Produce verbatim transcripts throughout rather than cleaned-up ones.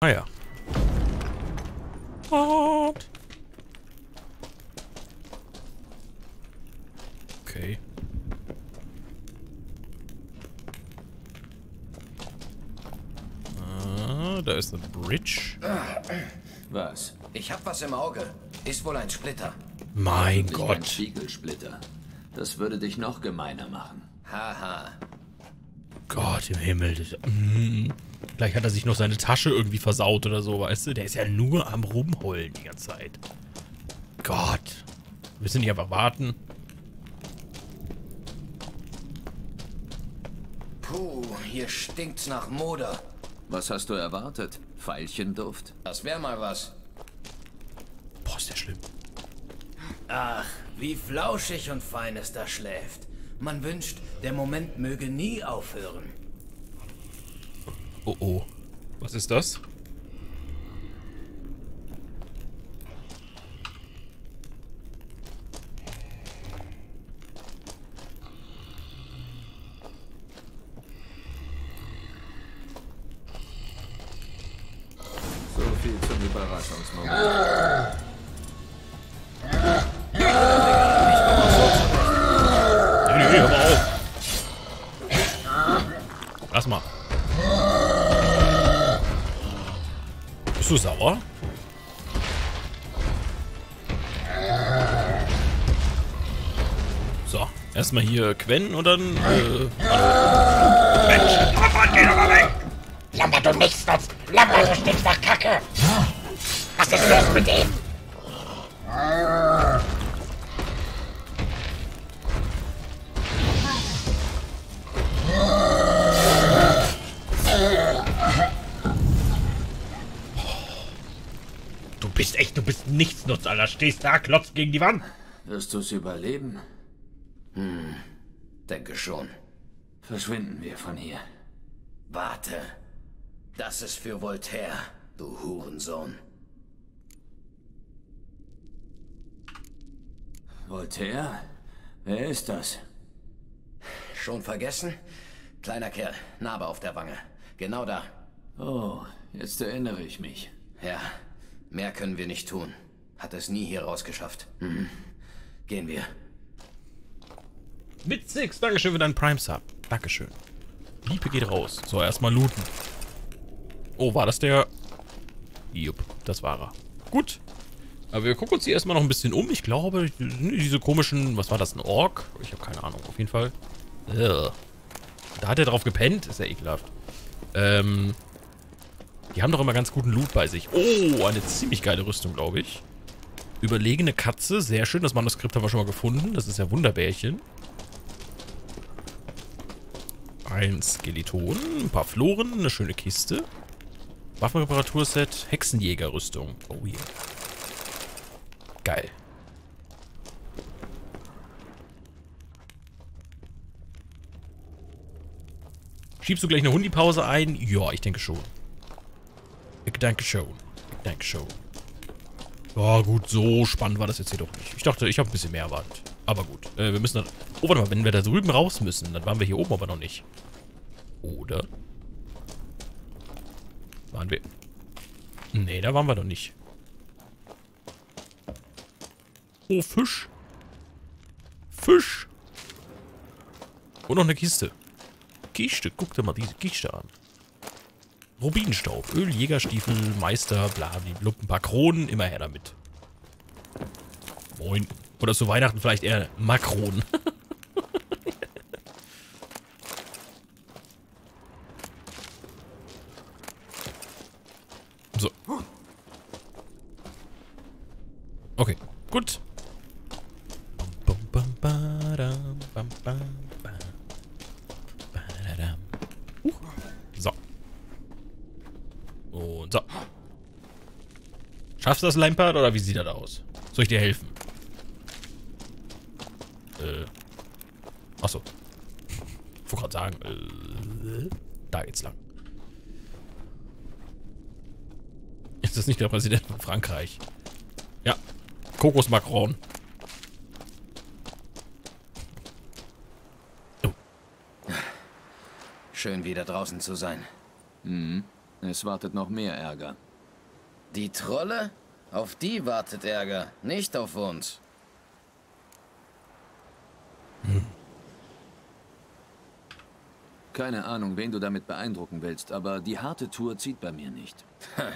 Ah ja. What? Okay. Ah, da ist eine Bridge. Was? Ich hab was im Auge. Ist wohl ein Splitter. Mein Gott. Ein Spiegelsplitter. Das würde dich noch gemeiner machen. Haha. Gott im Himmel. Das, mm, gleich hat er sich noch seine Tasche irgendwie versaut oder so, weißt du? Der ist ja nur am Rumheulen die ganze Zeit. Gott. Wir müssen nicht einfach warten. Puh, hier stinkt's nach Moder. Was hast du erwartet? Veilchenduft? Das wäre mal was. Boah, ist der schlimm. Ach, wie flauschig und fein es da schläft. Man wünscht, der Moment möge nie aufhören. Oh oh. Was ist das? So viel zum Überraschungsmoment. Ah. Lass mal. Bist du sauer? So, erstmal hier quennen und dann. Äh, also. Mensch, Lambert, geh doch mal weg! Lambert, du Nichtsnutz! Lambert, du stinkst nach Kacke! Was ist los mit ihm? Echt, du bist nichts nutz, Alter. Stehst da, klotzt gegen die Wand. Wirst du es überleben? Hm, denke schon. Verschwinden wir von hier. Warte. Das ist für Voltaire, du Hurensohn. Voltaire? Wer ist das? Schon vergessen? Kleiner Kerl, Narbe auf der Wange. Genau da. Oh, jetzt erinnere ich mich. Ja. Mehr können wir nicht tun. Hat es nie hier rausgeschafft. Mhm. Gehen wir. Mit Six, dankeschön für deinen Prime-Sub. Dankeschön. Liebe geht raus. So, erstmal looten. Oh, war das der... Jupp, das war er. Gut. Aber wir gucken uns hier erstmal noch ein bisschen um. Ich glaube, diese komischen... Was war das, ein Ork? Ich habe keine Ahnung. Auf jeden Fall. Ugh. Da hat er drauf gepennt. Ist ja ekelhaft. Ähm... Die haben doch immer ganz guten Loot bei sich. Oh, eine ziemlich geile Rüstung, glaube ich. Überlegene Katze, sehr schön. Das Manuskript haben wir schon mal gefunden. Das ist ja Wunderbärchen. Ein Skeleton, ein paar Floren, eine schöne Kiste. Waffenreparaturset, Hexenjägerrüstung. Oh yeah. Geil. Schiebst du gleich eine Hundipause ein? Ja, ich denke schon. Ich denke schon. Ich denke schon. Ja, gut, so spannend war das jetzt jedoch nicht. Ich dachte, ich habe ein bisschen mehr erwartet. Aber gut, äh, wir müssen dann... Oh, warte mal, wenn wir da drüben raus müssen, dann waren wir hier oben aber noch nicht. Oder? Waren wir... Nee, da waren wir noch nicht. Oh, Fisch. Fisch. Und noch eine Kiste. Kiste, guck dir mal diese Kiste an. Rubinstaub, Öl, Jägerstiefel, Meister, bla, die ein paar Kronen, immer her damit. Moin. Oder zu Weihnachten vielleicht eher Makronen. So. Okay, gut. Schaffst du das, Lambert, oder wie sieht das aus? Soll ich dir helfen? Äh. Achso. Ich wollte gerade sagen, äh, da geht's lang. Ist das nicht der Präsident von Frankreich? Ja. Kokos Macron. Oh. Schön, wieder draußen zu sein. Mhm. Es wartet noch mehr Ärger. Die Trolle? Auf die wartet Ärger, nicht auf uns. Hm. Keine Ahnung, wen du damit beeindrucken willst, aber die harte Tour zieht bei mir nicht. Ha,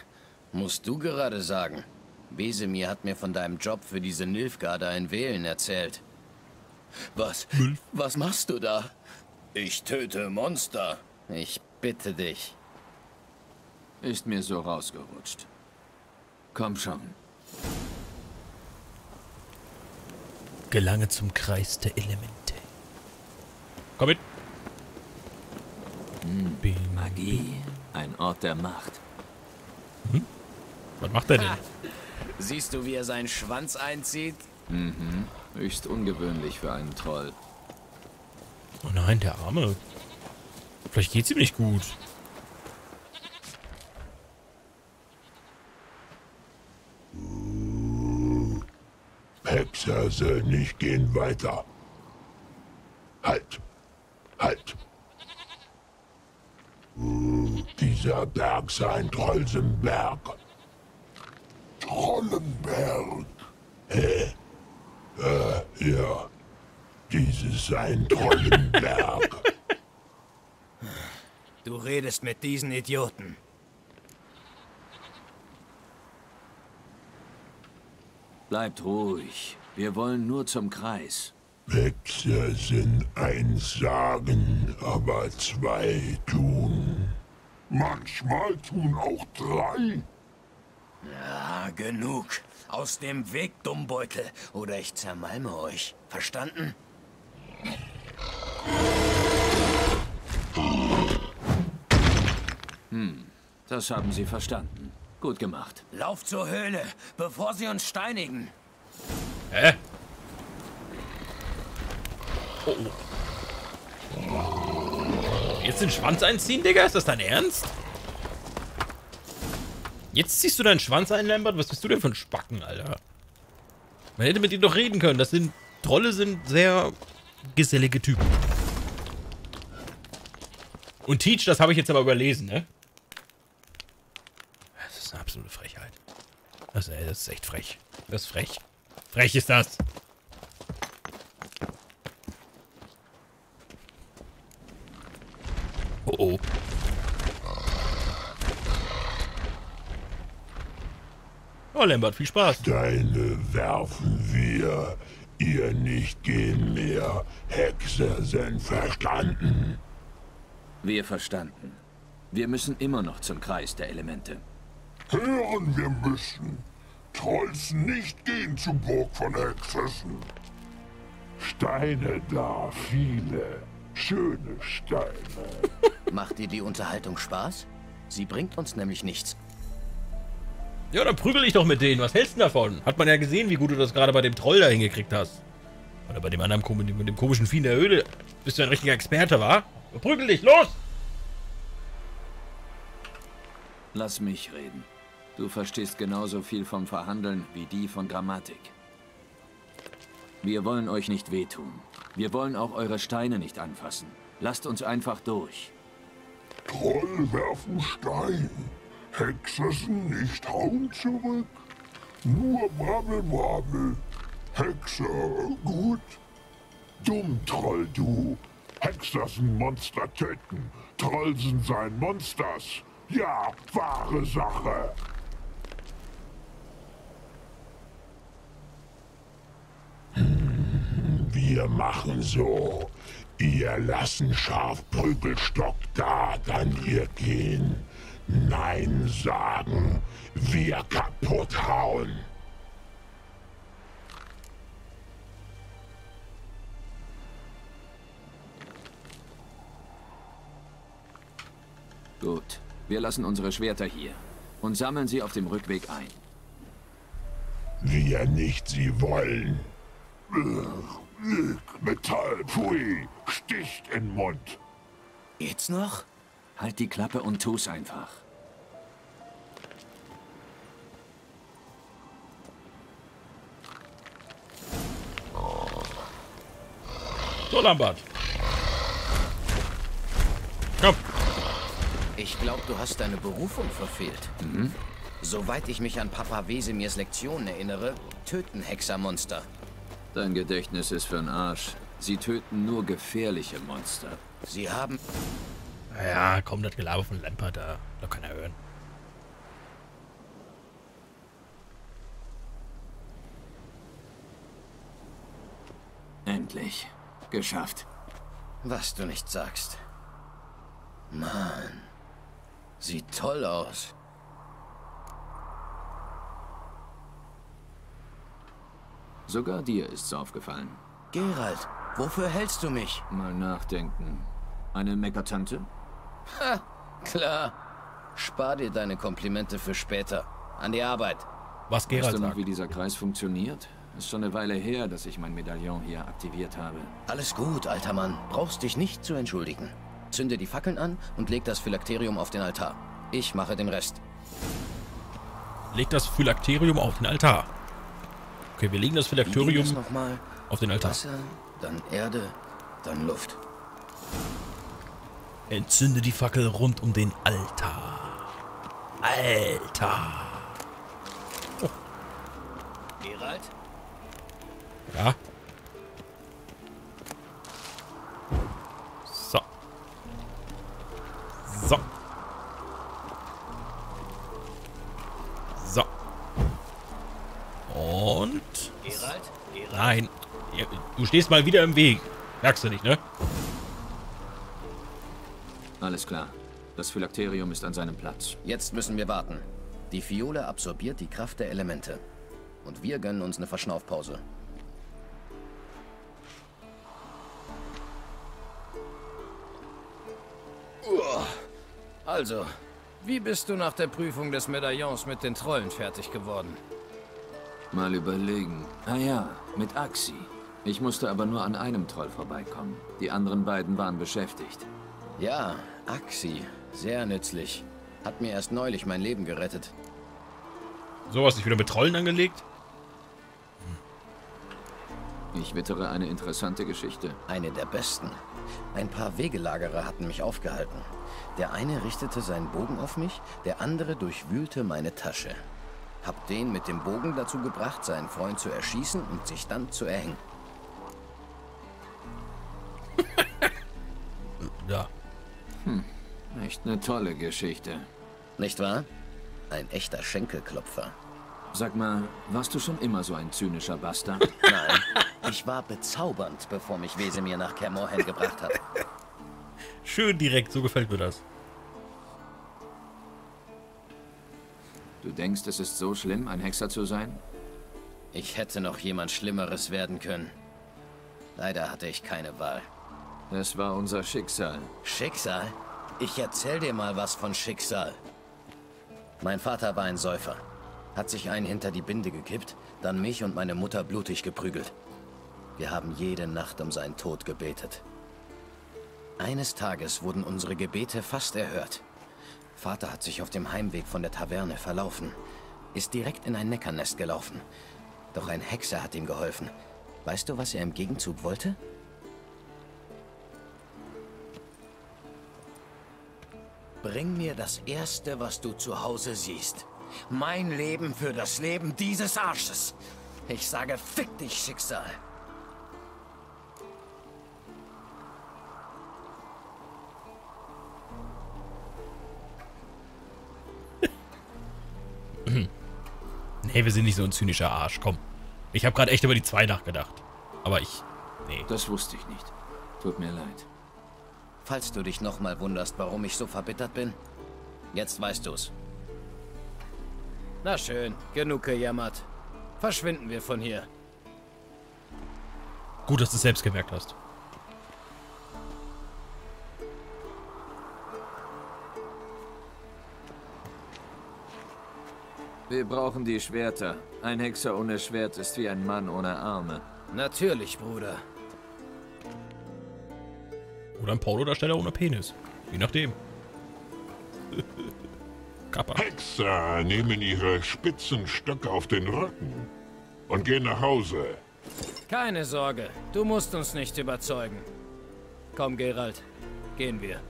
musst du gerade sagen. Vesemir hat mir von deinem Job für diese Nilfgaarder in Velen erzählt. Was? Hm? Was machst du da? Ich töte Monster. Ich bitte dich. Ist mir so rausgerutscht. Komm schon. Gelange zum Kreis der Elemente. Komm mit. Hm. Magie. Ein Ort der Macht. Hm? Was macht er denn? Ha. Siehst du, wie er seinen Schwanz einzieht? Mhm. Höchst ungewöhnlich für einen Troll. Oh nein, der Arme. Vielleicht geht's ihm nicht gut. Hexerse nicht gehen weiter. Halt! Halt! Dieser Berg sei ein Trollsenberg. Trollenberg. Hä? Äh, ja. Dieses sei ein Trollenberg. Du redest mit diesen Idioten. Bleibt ruhig. Wir wollen nur zum Kreis. Hexer sind eins sagen, aber zwei tun. Manchmal tun auch drei. Ja, genug. Aus dem Weg, Dummbeutel. Oder ich zermalme euch. Verstanden? Hm, das haben Sie verstanden. Gut gemacht. Lauf zur Höhle, bevor sie uns steinigen. Hä? Oh, oh. Jetzt den Schwanz einziehen, Digga? Ist das dein Ernst? Jetzt ziehst du deinen Schwanz ein, Lambert? Was bist du denn für ein Spacken, Alter? Man hätte mit ihm doch reden können. Das sind... Trolle sind sehr gesellige Typen. Und Teach, das habe ich jetzt aber überlesen, ne? Eine absolute Frechheit. Also, ey, das ist echt frech. Das ist frech. Frech ist das. Oh oh. Oh, Lambert, viel Spaß. Steine werfen wir. Ihr nicht gehen mehr. Hexer sind verstanden. Wir verstanden. Wir müssen immer noch zum Kreis der Elemente. Hören wir müssen. Trolls nicht gehen zur Burg von Hexessen. Steine da, viele. Schöne Steine. Macht dir die Unterhaltung Spaß? Sie bringt uns nämlich nichts. Ja, dann prügel ich doch mit denen. Was hältst du davon? Hat man ja gesehen, wie gut du das gerade bei dem Troll da hingekriegt hast. Oder bei dem anderen mit dem komischen Vieh in der Höhle. Bist du ein richtiger Experte, wa? Prügel dich, los! Lass mich reden. Du verstehst genauso viel vom Verhandeln wie die von Grammatik. Wir wollen euch nicht wehtun. Wir wollen auch eure Steine nicht anfassen. Lasst uns einfach durch. Troll werfen Stein. Hexessen nicht hauen zurück. Nur brabbel, brabbel. Hexer, gut. Dumm Troll, du. Hexessen Monster töten. Trollsen sein Monsters. Ja, wahre Sache. Wir machen so. Ihr lassen Scharfprügelstock da, dann ihr gehen. Nein sagen, wir kaputt hauen. Gut. Wir lassen unsere Schwerter hier und sammeln sie auf dem Rückweg ein. Wir nicht, sie wollen. Metall, pfui, sticht in den Mund. Geht's noch? Halt die Klappe und tu's einfach. So, Lambert. Komm. Ich glaube, du hast deine Berufung verfehlt. Mhm. Soweit ich mich an Papa Vesemirs Lektionen erinnere, töten Hexermonster. Dein Gedächtnis ist für'n Arsch. Sie töten nur gefährliche Monster. Sie haben... Ja, komm, das Gelaber von Lambert, da, da kann er hören. Endlich. Geschafft. Was du nicht sagst. Mann. Sieht toll aus. Sogar dir ist's aufgefallen. Geralt, wofür hältst du mich? Mal nachdenken. Eine Meckertante? Ha, klar. Spar dir deine Komplimente für später. An die Arbeit. Was Geralt sagt. Weißt du noch, wie dieser Kreis funktioniert? Ist schon eine Weile her, dass ich mein Medaillon hier aktiviert habe. Alles gut, alter Mann. Brauchst dich nicht zu entschuldigen. Zünde die Fackeln an und leg das Phylakterium auf den Altar. Ich mache den Rest. Leg das Phylakterium auf den Altar. Okay, wir legen das Phylakterium auf den Altar. Wasser, dann Erde, dann Luft. Entzünde die Fackel rund um den Altar. Altar. Oh. Geralt? Ja. So. So. So. Und... Geralt? Geralt? Nein. Du stehst mal wieder im Weg. Merkst du nicht, ne? Alles klar. Das Phylakterium ist an seinem Platz. Jetzt müssen wir warten. Die Fiole absorbiert die Kraft der Elemente. Und wir gönnen uns eine Verschnaufpause. Also, wie bist du nach der Prüfung des Medaillons mit den Trollen fertig geworden? Mal überlegen. Ah ja, mit Axi. Ich musste aber nur an einem Troll vorbeikommen. Die anderen beiden waren beschäftigt. Ja, Axi. Sehr nützlich. Hat mir erst neulich mein Leben gerettet. So, hast du dich wieder mit Trollen angelegt? Hm. Ich wittere eine interessante Geschichte. Eine der besten. Ein paar Wegelagerer hatten mich aufgehalten. Der eine richtete seinen Bogen auf mich, der andere durchwühlte meine Tasche. Hab den mit dem Bogen dazu gebracht, seinen Freund zu erschießen und sich dann zu erhängen. Ja. Hm, echt eine tolle Geschichte. Nicht wahr? Ein echter Schenkelklopfer. Sag mal, warst du schon immer so ein zynischer Bastard? Nein, ich war bezaubernd, bevor mich Vesemir nach Kaer Morhen gebracht hat. Schön direkt, so gefällt mir das. Du denkst, es ist so schlimm, ein Hexer zu sein? Ich hätte noch jemand Schlimmeres werden können. Leider hatte ich keine Wahl. Es war unser Schicksal. Schicksal? Ich erzähl dir mal was von Schicksal. Mein Vater war ein Säufer. Hat sich einen hinter die Binde gekippt, dann mich und meine Mutter blutig geprügelt. Wir haben jede Nacht um seinen Tod gebetet. Eines Tages wurden unsere Gebete fast erhört. Vater hat sich auf dem Heimweg von der Taverne verlaufen, ist direkt in ein Neckernest gelaufen. Doch ein Hexer hat ihm geholfen. Weißt du, was er im Gegenzug wollte? Bring mir das Erste, was du zu Hause siehst. Mein Leben für das Leben dieses Arsches. Ich sage, fick dich, Schicksal. Nee, wir sind nicht so ein zynischer Arsch, komm. Ich habe gerade echt über die zwei nachgedacht. Aber ich... Nee. Das wusste ich nicht. Tut mir leid. Falls du dich nochmal wunderst, warum ich so verbittert bin, jetzt weißt du's. Na schön, genug gejammert. Verschwinden wir von hier. Gut, dass du es selbst gemerkt hast. Wir brauchen die Schwerter. Ein Hexer ohne Schwert ist wie ein Mann ohne Arme. Natürlich, Bruder. Oder ein Pornodarsteller ohne Penis. Je nachdem. Kappa. Hexer nehmen ihre spitzen Stöcke auf den Rücken und gehen nach Hause. Keine Sorge, du musst uns nicht überzeugen. Komm, Geralt, gehen wir.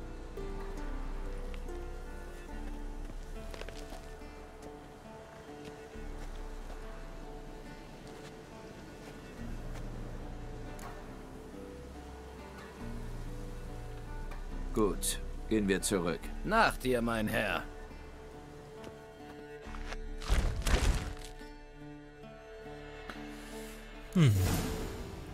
Gut, gehen wir zurück. Nach dir, mein Herr. Hm.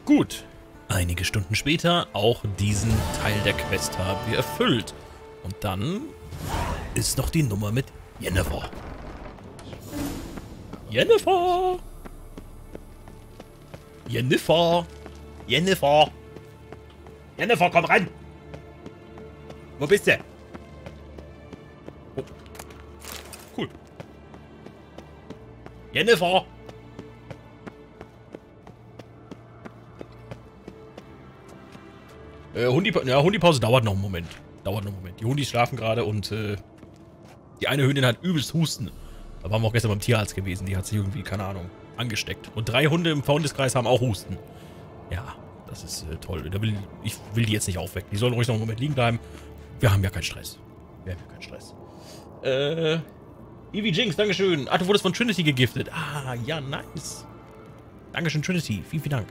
Gut. Einige Stunden später, auch diesen Teil der Quest haben wir erfüllt. Und dann ist noch die Nummer mit Yennefer. Yennefer! Yennefer! Yennefer! Yennefer, komm ran! Wo bist du? Oh. Cool. Yennefer! Äh, Hundi, ja, Hundipause dauert noch einen Moment. Dauert noch einen Moment. Die Hundis schlafen gerade und äh, die eine Hündin hat übelst Husten. Da waren wir auch gestern beim Tierarzt gewesen. Die hat sich irgendwie, keine Ahnung, angesteckt. Und drei Hunde im Freundeskreis haben auch Husten. Ja, das ist äh, toll. Da will, ich will die jetzt nicht aufwecken. Die sollen ruhig noch einen Moment liegen bleiben. Wir haben ja keinen Stress. Wir haben ja keinen Stress. Äh, Evie Jinx, Dankeschön. Ah, du wurdest von Trinity gegiftet. Ah, ja, nice. Dankeschön, Trinity. Vielen, vielen Dank.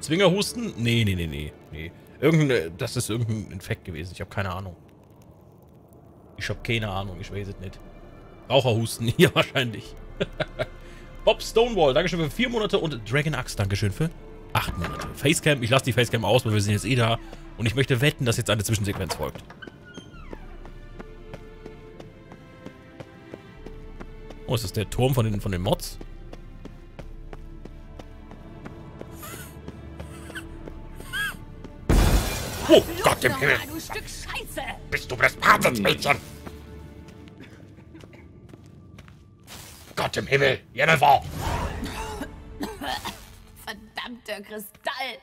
Zwingerhusten? Nee, nee, nee, nee, nee. Irgendein, das ist irgendein Infekt gewesen. Ich habe keine Ahnung. Ich habe keine Ahnung. Ich weiß es nicht. Raucherhusten hier wahrscheinlich. Bob Stonewall, Dankeschön für vier Monate. Und Dragon Axe, Dankeschön für acht Monate. Facecam, ich lasse die Facecam aus, weil wir sind jetzt eh da. Und ich möchte wetten, dass jetzt eine Zwischensequenz folgt. Oh, ist das der Turm von den, von den Mods? Oh Gott im Himmel! Bist du das Wahnsinnsmädchen? Gott im Himmel! Yennefer! Verdammter Kristall!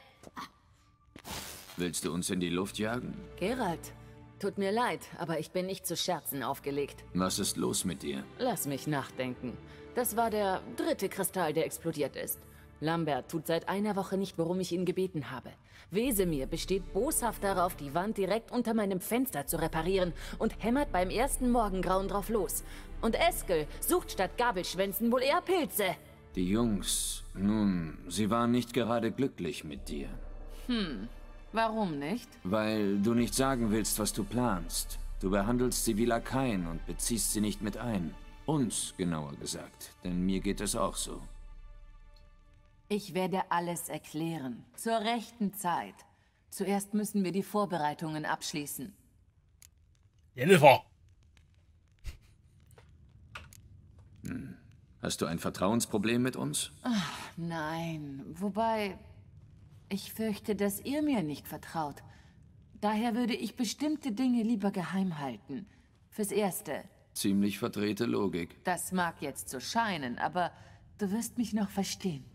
Willst du uns in die Luft jagen? Geralt, tut mir leid, aber ich bin nicht zu Scherzen aufgelegt. Was ist los mit dir? Lass mich nachdenken. Das war der dritte Kristall, der explodiert ist. Lambert tut seit einer Woche nicht, worum ich ihn gebeten habe. Vesemir besteht boshaft darauf, die Wand direkt unter meinem Fenster zu reparieren und hämmert beim ersten Morgengrauen drauf los. Und Eskel sucht statt Gabelschwänzen wohl eher Pilze. Die Jungs, nun, sie waren nicht gerade glücklich mit dir. Hm, warum nicht? Weil du nicht sagen willst, was du planst. Du behandelst sie wie Lakaien und beziehst sie nicht mit ein. Uns, genauer gesagt, denn mir geht es auch so. Ich werde alles erklären. Zur rechten Zeit. Zuerst müssen wir die Vorbereitungen abschließen. Yennefer! Hm. Hast du ein Vertrauensproblem mit uns? Ach, nein. Wobei, ich fürchte, dass ihr mir nicht vertraut. Daher würde ich bestimmte Dinge lieber geheim halten. Fürs Erste. Ziemlich verdrehte Logik. Das mag jetzt so scheinen, aber du wirst mich noch verstehen.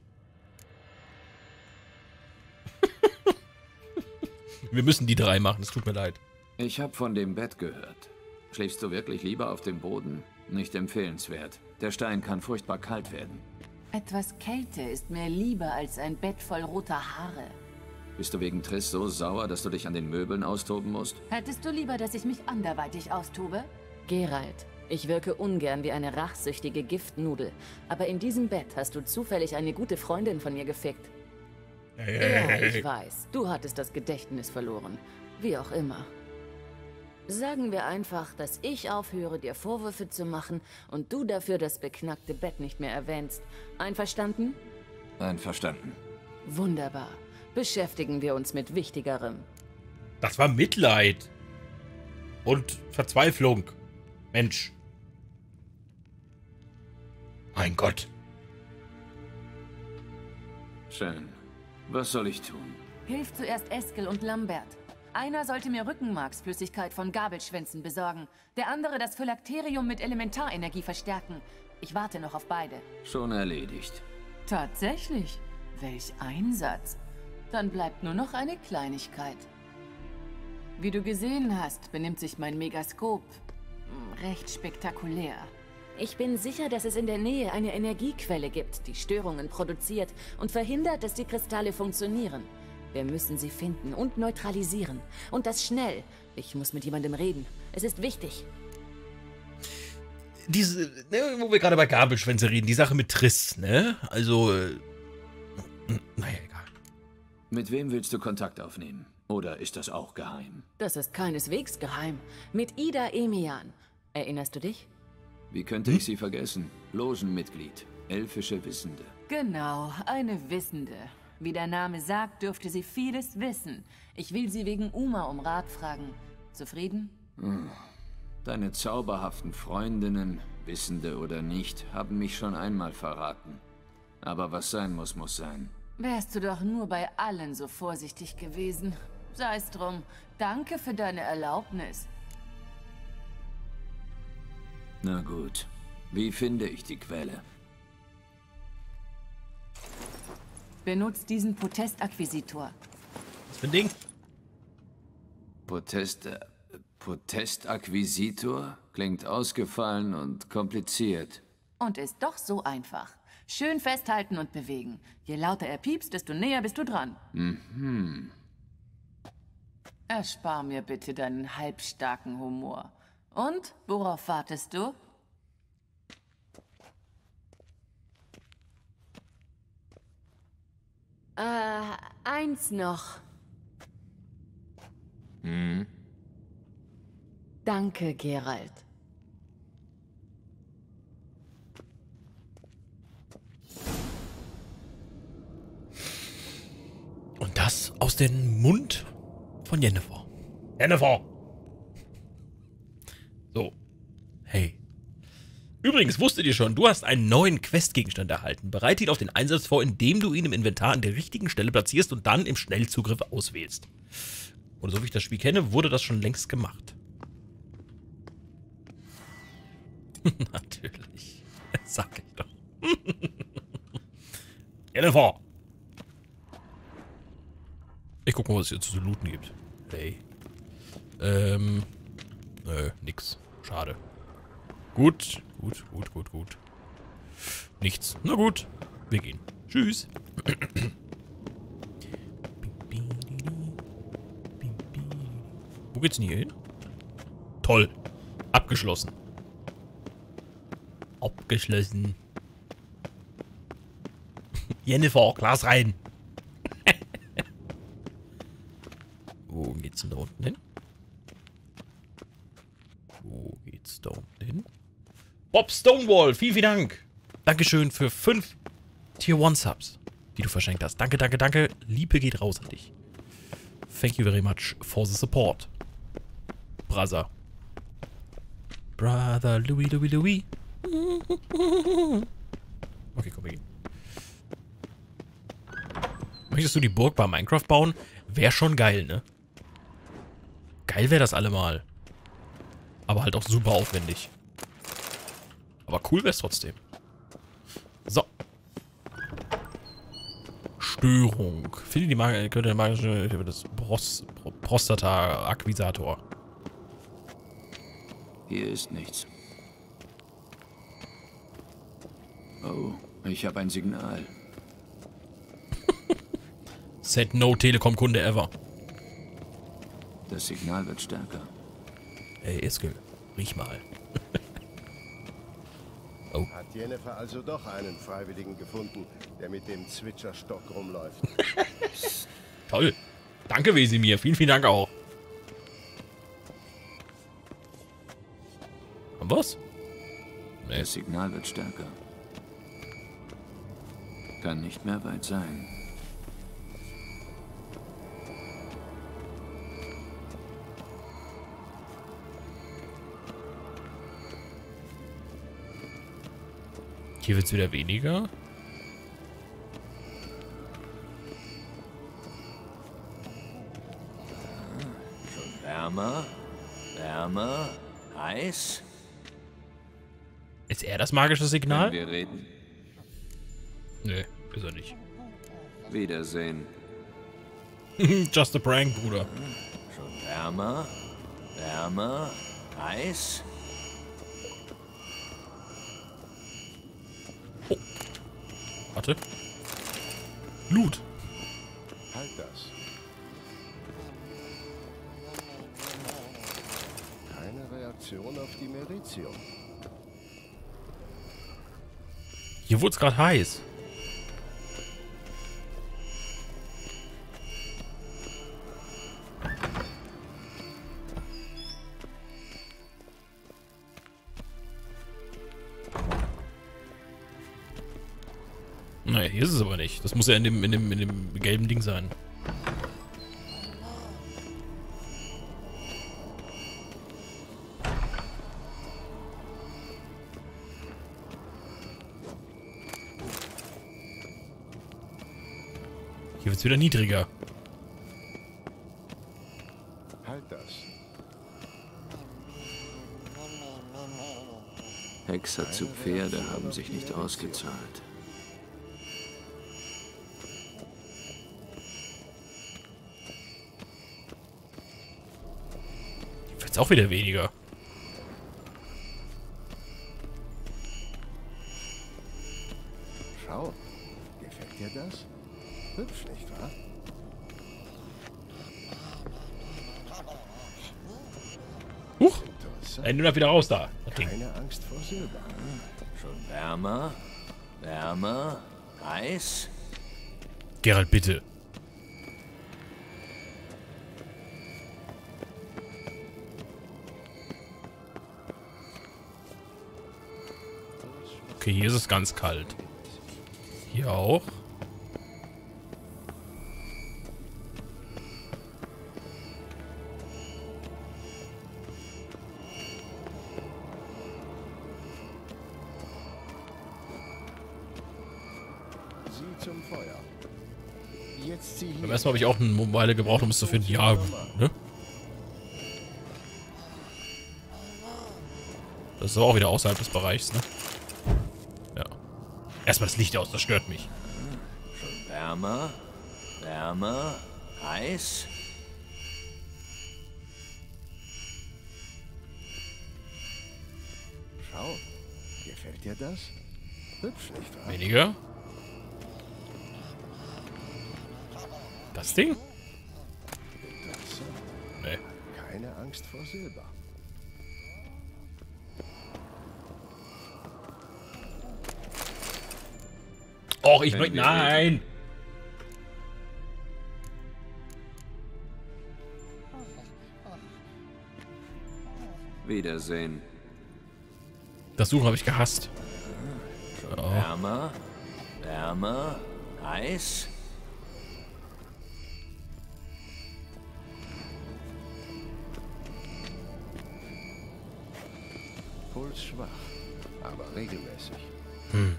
Wir müssen die drei machen, es tut mir leid. Ich habe von dem Bett gehört. Schläfst du wirklich lieber auf dem Boden? Nicht empfehlenswert. Der Stein kann furchtbar kalt werden. Etwas Kälte ist mir lieber als ein Bett voll roter Haare. Bist du wegen Triss so sauer, dass du dich an den Möbeln austoben musst? Hättest du lieber, dass ich mich anderweitig austobe? Geralt, ich wirke ungern wie eine rachsüchtige Giftnudel. Aber in diesem Bett hast du zufällig eine gute Freundin von mir gefickt. Ja, ich weiß. Du hattest das Gedächtnis verloren. Wie auch immer. Sagen wir einfach, dass ich aufhöre, dir Vorwürfe zu machen und du dafür das beknackte Bett nicht mehr erwähnst. Einverstanden? Einverstanden. Wunderbar. Beschäftigen wir uns mit Wichtigerem. Das war Mitleid. Und Verzweiflung. Mensch. Mein Gott. Schön. Was soll ich tun? Hilf zuerst Eskel und Lambert. Einer sollte mir Rückenmarksflüssigkeit von Gabelschwänzen besorgen. Der andere das Phylakterium mit Elementarenergie verstärken. Ich warte noch auf beide. Schon erledigt. Tatsächlich? Welch Einsatz. Dann bleibt nur noch eine Kleinigkeit. Wie du gesehen hast, benimmt sich mein Megaskop recht spektakulär. Ich bin sicher, dass es in der Nähe eine Energiequelle gibt, die Störungen produziert und verhindert, dass die Kristalle funktionieren. Wir müssen sie finden und neutralisieren. Und das schnell. Ich muss mit jemandem reden. Es ist wichtig. Diese, ne, wo wir gerade bei Gabelschwänze reden, die Sache mit Triss, ne? Also, äh, naja, egal. Mit wem willst du Kontakt aufnehmen? Oder ist das auch geheim? Das ist keineswegs geheim. Mit Ida Emian. Erinnerst du dich? Wie könnte ich sie vergessen? Logenmitglied. Elfische Wissende. Genau, eine Wissende. Wie der Name sagt, dürfte sie vieles wissen. Ich will sie wegen Uma um Rat fragen. Zufrieden? Deine zauberhaften Freundinnen, Wissende oder nicht, haben mich schon einmal verraten. Aber was sein muss, muss sein. Wärst du doch nur bei allen so vorsichtig gewesen. Sei's drum. Danke für deine Erlaubnis. Na gut. Wie finde ich die Quelle? Benutzt diesen Protestakquisitor. Was für ein Ding? Protest... Äh, Protestakquisitor? Klingt ausgefallen und kompliziert. Und ist doch so einfach. Schön festhalten und bewegen. Je lauter er piepst, desto näher bist du dran. Mhm. Erspar mir bitte deinen halbstarken Humor. Und, worauf wartest du? Äh, eins noch. Hm. Danke, Geralt. Und das aus dem Mund von Yennefer. Yennefer! So. Hey. Übrigens, wusstet ihr schon, du hast einen neuen Questgegenstand erhalten. Bereite ihn auf den Einsatz vor, indem du ihn im Inventar an der richtigen Stelle platzierst und dann im Schnellzugriff auswählst. Und so wie ich das Spiel kenne, wurde das schon längst gemacht. Natürlich. Das sag ich doch. Yennefer! Ich guck mal, was es hier zu looten gibt. Hey. Ähm. Nö, nix. Schade. Gut, gut, gut, gut, gut. Nichts. Na gut, wir gehen. Tschüss. Wo geht's denn hier hin? Toll. Abgeschlossen. Abgeschlossen. Yennefer, Glas rein. Wo geht's denn da unten hin? Wo geht's da unten hin? Bob Stonewall, vielen, vielen Dank. Dankeschön für fünf Tier eins Subs, die du verschenkt hast. Danke, danke, danke. Liebe geht raus an dich. Thank you very much for the support. Brother. Brother Louis, Louis, Louis. Okay, komm, wir gehen. Möchtest du die Burg bei Minecraft bauen? Wäre schon geil, ne? Geil wäre das allemal. Aber halt auch super aufwendig. Aber cool wär's trotzdem. So. Störung. Finde die magische, könnte magische, das Pros, Prostata-Akquisator. Hier ist nichts. Oh, ich habe ein Signal. Said no Telekom-Kunde ever. Das Signal wird stärker. Ey, Eskel, riech mal. Oh. Hat Yennefer also doch einen Freiwilligen gefunden, der mit dem Zwitscherstock rumläuft. Toll. Danke, Vesemir. Vielen, vielen Dank auch. Und was? Nee. Das Signal wird stärker. Kann nicht mehr weit sein. Hier wird es wieder weniger. Schon wärmer, wärmer, heiß. Ist er das magische Signal? Können wir reden? Nee, ist er nicht. Wiedersehen. Just a prank, Bruder. Schon wärmer, wärmer, heiß. Warte. Loot. Halt das. Keine Reaktion auf die Meritium. Hier wurde es gerade heiß. Nein, hier ist es aber nicht. Das muss ja in dem, in dem, in dem gelben Ding sein. Hier wird es wieder niedriger. Halt das. Hexer zu Pferde haben sich nicht ausgezahlt. Hier wird es auch wieder weniger. Schau, gefällt dir das? Hübsch, nicht wahr? Huch! Ey, nimm das wieder raus da. Das Ding. Keine Angst vor Silber. Hm. Schon wärmer, wärmer, Eis. Geralt, bitte. Okay, hier ist es ganz kalt. Hier auch. Beim ersten Mal habe ich auch eine Weile gebraucht, um es zu finden. Ja, ne? Das ist aber auch wieder außerhalb des Bereichs, ne? Ja. Erstmal das Licht aus, das stört mich. Schon wärmer, wärmer, Eis. Schau, gefällt dir das? Hübsch, nicht wahr? Weniger. Das Ding? Nee. Keine Angst vor Silber. Och, ich möchte. Nein! Wiedersehen. Das Suchen habe ich gehasst. Oh. Wärmer, wärmer, Eis. Schwach, aber regelmäßig. Hm.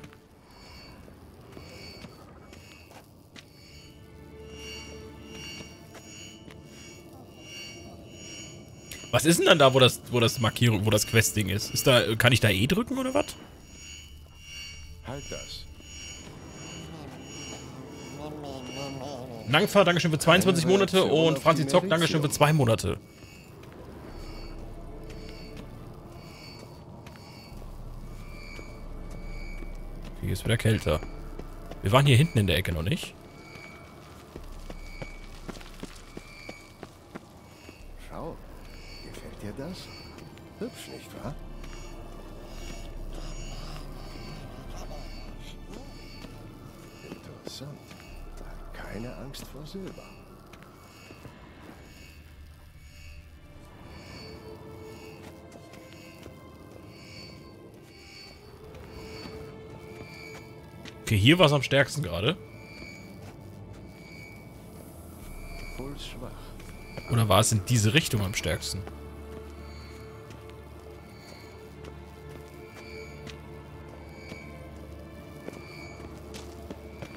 Was ist denn dann da, wo das, wo das Markierung, wo das Questding ist? Ist da, kann ich da E drücken oder was? Halt das. Langfahr, Dankeschön für zweiundzwanzig Monate und Franzi Zock, Dankeschön für zwei Monate. Hier ist wieder kälter. Wir waren hier hinten in der Ecke noch nicht. Schau, gefällt dir das? Hübsch, nicht wahr? Interessant. Keine Angst vor Silber. Okay, hier war es am stärksten gerade. Oder war es in diese Richtung am stärksten?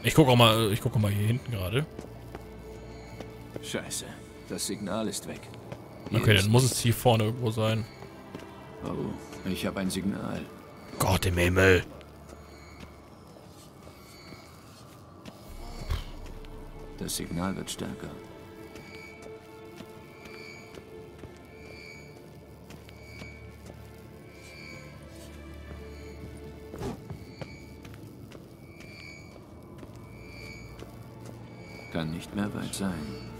Ich gucke auch mal, ich gucke mal hier hinten gerade. Scheiße, das Signal ist weg. Hier okay, dann muss es hier vorne irgendwo sein. Oh, ich habe ein Signal. Gott im Himmel. Das Signal wird stärker. Kann nicht mehr weit sein.